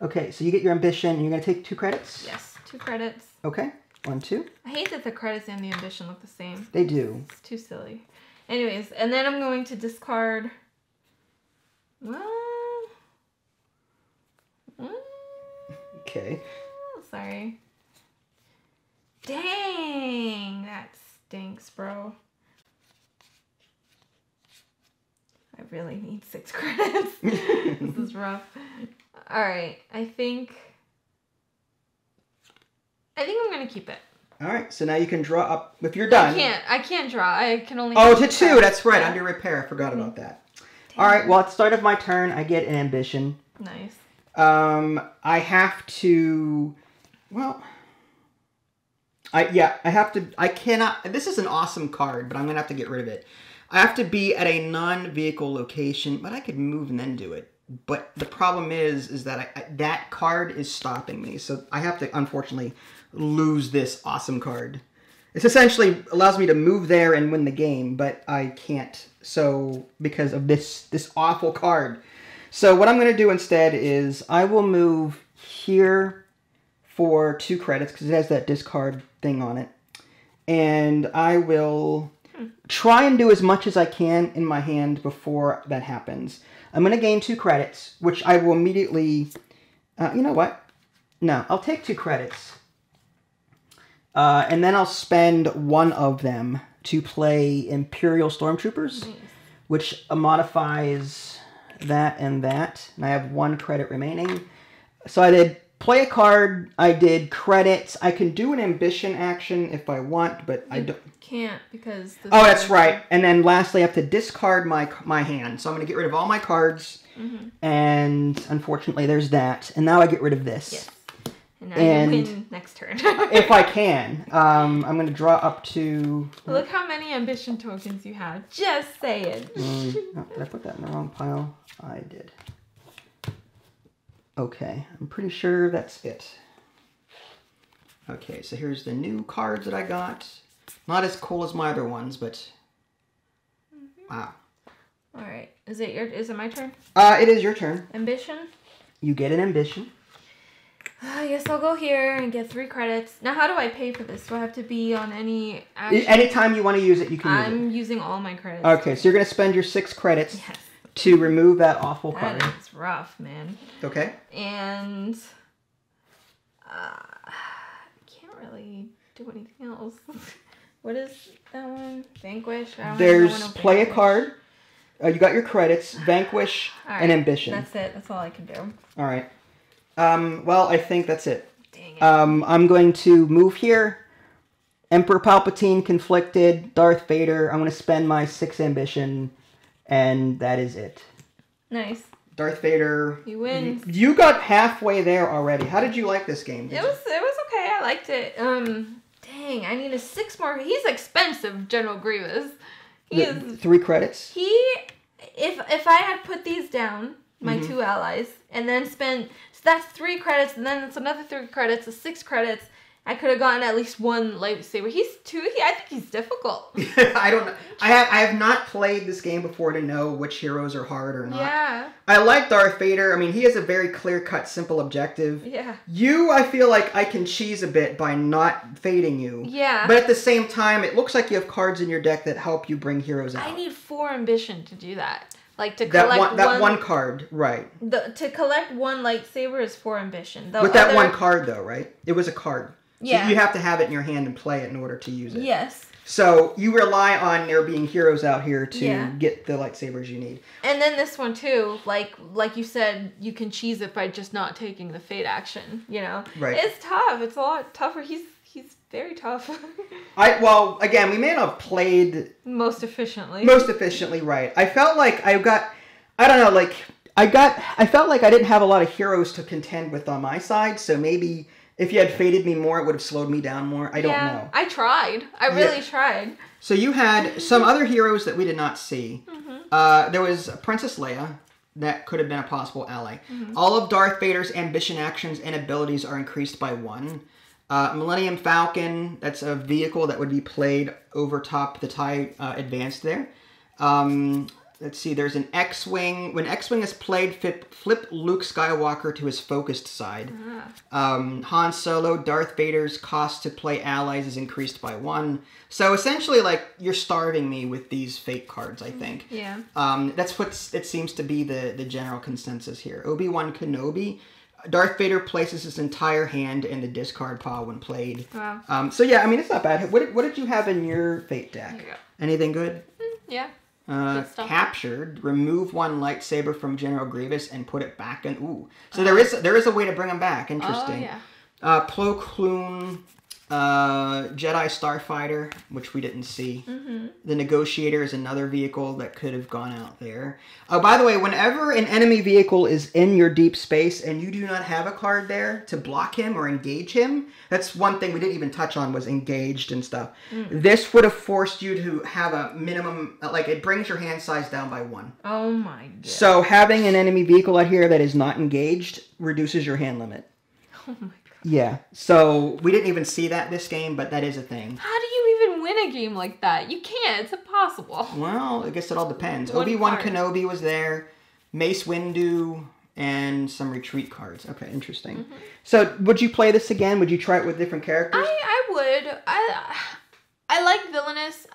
Okay, so you get your ambition, and you're going to take 2 credits? Yes, 2 credits. Okay, 1, 2. I hate that the credits and the ambition look the same. They do. It's too silly. Anyways, and then I'm going to discard... Okay. Oh, sorry. Dang, that stinks, bro. I really need 6 credits. This is rough. All right, I think I'm gonna keep it. All right, so now you can draw up if you're done. I can't draw. I can only. Oh, to 2. That's right. Yeah. Under repair. I forgot about that. Damn. All right. Well, at the start of my turn, I get an ambition. Nice. I have to. Well. I have to. I cannot. This is an awesome card, but I'm gonna have to get rid of it. I have to be at a non-vehicle location, but I could move and then do it. But the problem is that that card is stopping me, so I have to, unfortunately, lose this awesome card. It essentially allows me to move there and win the game, but I can't, so because of this awful card. So what I'm going to do instead is I will move here for 2 credits, because it has that discard thing on it, and I will... try and do as much as I can in my hand before that happens. I'm going to gain 2 credits, which I will immediately... you know what? No, I'll take 2 credits. And then I'll spend 1 of them to play Imperial Stormtroopers, nice. Which modifies that and that. And I have 1 credit remaining. So I did play a card, I did credits. I can do an ambition action if I want, but I don't... can't because... Oh, that's right. And then lastly, I have to discard my hand. So I'm going to get rid of all my cards. Mm-hmm. And unfortunately, there's that. And now I get rid of this. Yes. And now you win next turn. If I can. I'm going to draw up to... Look how many ambition tokens you have. Just say it. Oh, did I put that in the wrong pile? I did. Okay. I'm pretty sure that's it. Okay, so here's the new cards that I got. Not as cool as my other ones, but wow. All right, is it my turn? It is your turn. Ambition. You get an ambition. I guess I'll go here and get 3 credits. Now, how do I pay for this? Do I have to be on any action? Anytime you want to use it, you can. I'm using all my credits. Okay, so you're gonna spend your 6 credits to remove that awful card. That's rough, man. Okay. And I can't really do anything else. What is that one? Vanquish? There's play a card. You got your credits, Vanquish, right, and Ambition. That's it. That's all I can do. All right. Well, I think that's it. Dang it. I'm going to move here. Emperor Palpatine, conflicted. Darth Vader. I'm going to spend my 6 ambition, and that is it. Nice. Darth Vader. You win. You got halfway there already. How did you like this game? It was okay. I liked it. Dang, I need 6 more. He's expensive, General Grievous. He is 3 credits. He, if I had put these down, my 2 allies, and then spent, so that's 3 credits, and then it's another 3 credits, so 6 credits. I could have gotten at least 1 lightsaber. I think he's difficult. I don't know. I have not played this game before to know which heroes are hard or not. Yeah. I like Darth Vader. I mean, he has a very clear-cut, simple objective. Yeah. You, I feel like I can cheese a bit by not fading you. Yeah. But at the same time, it looks like you have cards in your deck that help you bring heroes out. I need 4 ambition to do that. Like to collect that one card, right? To collect 1 lightsaber is 4 ambition. With that one card, though, right? It was a card. Yeah. So you have to have it in your hand and play it in order to use it. Yes. So you rely on there being heroes out here to get the lightsabers you need. And then this one too, like you said, you can cheese it by just not taking the fate action, you know? Right. It's tough. It's a lot tougher. He's very tough. Well, again, we may not have played... Most efficiently. Right. I felt like I got... I don't know, like... I felt like I didn't have a lot of heroes to contend with on my side, so maybe if you had faded me more, it would have slowed me down more. I don't know. I tried. I really tried. So you had some other heroes that we did not see. Mm-hmm. There was Princess Leia. That could have been a possible ally. Mm-hmm. All of Darth Vader's ambition, actions, and abilities are increased by 1. Millennium Falcon, that's a vehicle that would be played over top the TIE Advanced there. Let's see, there's an X-Wing. When X-Wing is played, flip Luke Skywalker to his focused side. Han Solo, Darth Vader's cost to play allies is increased by 1. So essentially, like, you're starving me with these fate cards, I think. Yeah. That's what it seems to be the general consensus here. Obi-Wan Kenobi, Darth Vader places his entire hand in the discard pile when played. Wow. So yeah, I mean, it's not bad. What did you have in your fate deck? Yeah. Anything good? Yeah. Captured, remove 1 lightsaber from General Grievous and put it back in. Ooh, so there is a way to bring him back. Interesting. Oh, yeah. Plo Koon, Jedi Starfighter, which we didn't see. Mm-hmm. The Negotiator is another vehicle that could have gone out there. Oh, by the way, whenever an enemy vehicle is in your deep space and you do not have a card there to block him or engage him, that's one thing we didn't even touch on, was engaged and stuff. Mm. This would have forced you to have a minimum, like, it brings your hand size down by 1. Oh my god. So having an enemy vehicle out here that is not engaged reduces your hand limit. Oh my god. Yeah, so we didn't even see that this game, but that is a thing. How do you even win a game like that? You can't. It's impossible. Well, I guess it all depends. Obi-Wan Kenobi was there, Mace Windu, and some retreat cards. Okay, interesting. Mm-hmm. So would you play this again? Would you try it with different characters? I would. I like Villainous.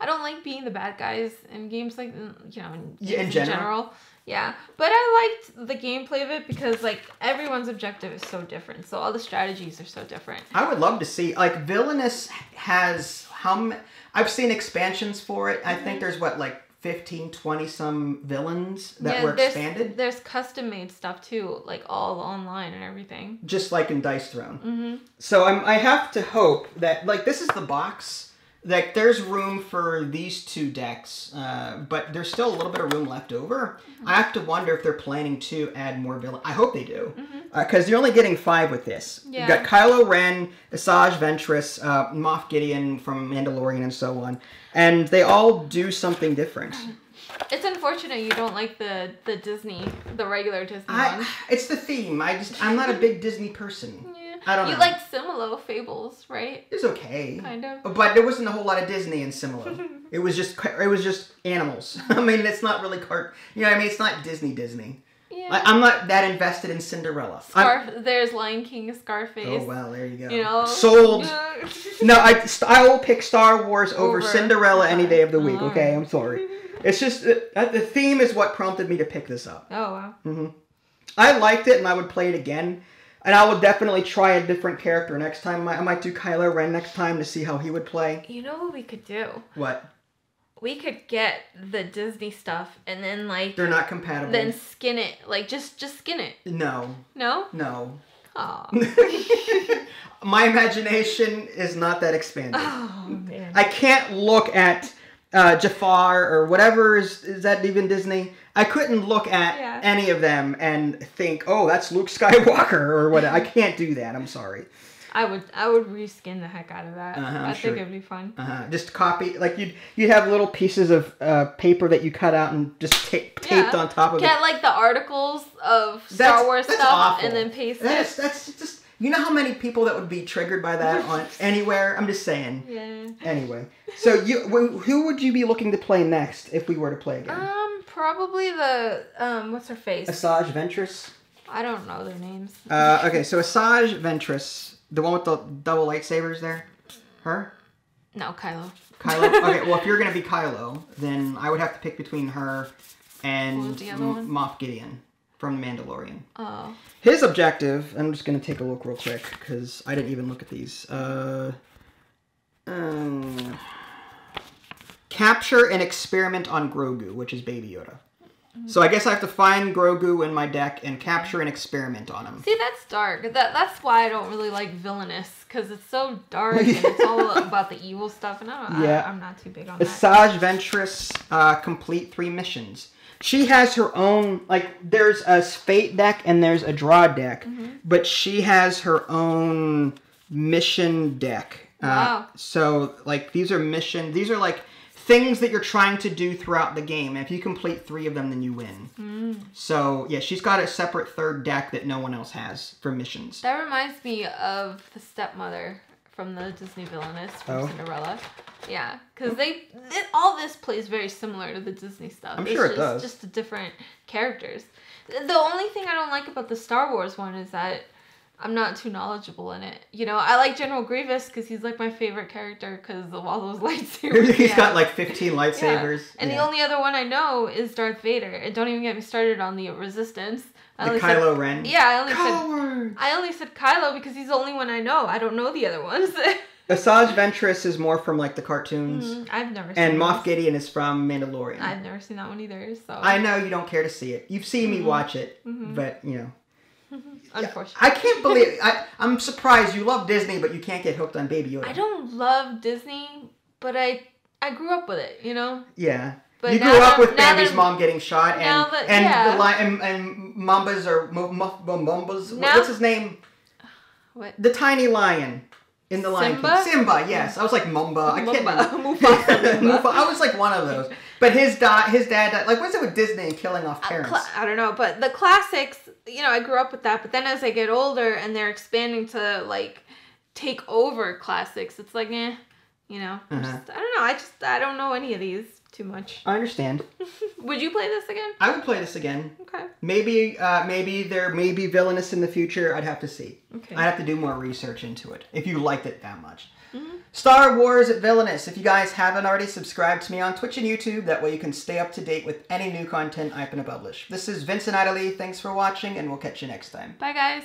I don't like being the bad guys in games like, you know, in general. Yeah, but I liked the gameplay of it because, like, everyone's objective is so different. So all the strategies are so different. I would love to see, like, Villainous has I've seen expansions for it. Mm-hmm. I think there's, what, like 15, 20 some villains that were expanded. There's custom made stuff too, like all online and everything. Just like in Dice Throne. Mm-hmm. So I have to hope that, like, this is the box. Like, there's room for these 2 decks, but there's still a little bit of room left over. Mm-hmm. I have to wonder if they're planning to add more villains. I hope they do, because you're only getting 5 with this. Yeah. You've got Kylo Ren, Asajj Ventress, Moff Gideon from Mandalorian, and so on. And they all do something different. It's unfortunate you don't like the regular Disney ones. It's the theme. I'm not a big Disney person. Yeah. You like Similo Fables, right? It was okay. Kind of. But there wasn't a whole lot of Disney in Similo. It was just animals. I mean, it's not really you know what I mean? It's not Disney. Yeah. I'm not that invested in Cinderella. There's Lion King, Scarface. Oh, well, there you go. You know? Sold. No, I will pick Star Wars over Cinderella any day of the week, okay? I'm sorry. It's just, the theme is what prompted me to pick this up. Oh, wow. Mm-hmm. I liked it, and I would play it again. And I will definitely try a different character next time. I might do Kylo Ren next time to see how he would play. You know what we could do? What? We could get the Disney stuff and then, like... They're not compatible. Then skin it. Like, just skin it. No. No? No. Aww. My imagination is not that expanded. Oh, man. I can't look at Jafar or whatever. Is that even Disney? I couldn't look at any of them and think, oh, that's Luke Skywalker or what. I can't do that. I'm sorry. I would reskin the heck out of that. I think it'd be fun. Just copy, like, you'd have little pieces of paper that you cut out and just taped on top of it. Get like the articles of Star Wars stuff awful. And then paste it. That's just, you know how many people that would be triggered by that on anywhere? I'm just saying. Yeah. Anyway, so who would you be looking to play next if we were to play again? Probably the, what's her face? Asajj Ventress. I don't know their names. Okay, so Asajj Ventress, the one with the double lightsabers there, her? No, Kylo. Kylo? Okay, well, if you're going to be Kylo, then I would have to pick between her and Moff Gideon from Mandalorian. Oh. His objective, I'm just going to take a look real quick, because I didn't even look at these. Capture and experiment on Grogu, which is Baby Yoda. So I guess I have to find Grogu in my deck and capture and experiment on him. See, that's dark. That's why I don't really like Villainous, because it's so dark and it's all about the evil stuff, and I'm not too big on that. Asajj Ventress, complete 3 missions. She has her own, like, there's a Spate deck and there's a Draw deck, but she has her own mission deck. Wow. So, like, these are missions, these are, like, things that you're trying to do throughout the game. And if you complete 3 of them, then you win. So, yeah, she's got a separate third deck that no one else has for missions. That reminds me of the stepmother from the Disney Villainous, from Cinderella. Yeah, because all this plays very similar to the Disney stuff. I'm sure it does. It's just the different characters. The only thing I don't like about the Star Wars one is that I'm not too knowledgeable in it. You know, I like General Grievous because he's like my favorite character because of all those lightsabers. He's got like 15 lightsabers. Yeah. And the only other one I know is Darth Vader. And don't even get me started on the Resistance. Kylo Ren? Yeah, I only said Kylo because he's the only one I know. I don't know the other ones. Asajj Ventress is more from like the cartoons. I've never seen And Moff Gideon is from Mandalorian. I've never seen that one either. So I know you don't care to see it. You've seen me watch it, but you know. Unfortunately. I can't believe I'm surprised you love Disney but you can't get hooked on Baby Yoda. I don't love Disney, but I grew up with it, you know? Yeah. But you grew up with Bambi's mom getting shot and Mambas or Mumbas. What's his name? What? The tiny lion in the Lion King. Simba, yes. I was like Mumba. I can't remember. Mufasa. I was like one of those. But his dad died. Like, what's it with Disney and killing off parents? I don't know, but the classics, you know, I grew up with that. But then as I get older and they're expanding to, like, take over classics, it's like, eh, you know. I don't know. I don't know any of these too much. I understand. Would you play this again? I would play this again. Okay. Maybe maybe there may be Villainous in the future. I'd have to see. Okay. I'd have to do more research into it if you liked it that much. Star Wars Villainous. If you guys haven't already, subscribe to me on Twitch and YouTube. That way you can stay up to date with any new content I'm going to publish. This is Vincent Attali. Thanks for watching, and we'll catch you next time. Bye, guys.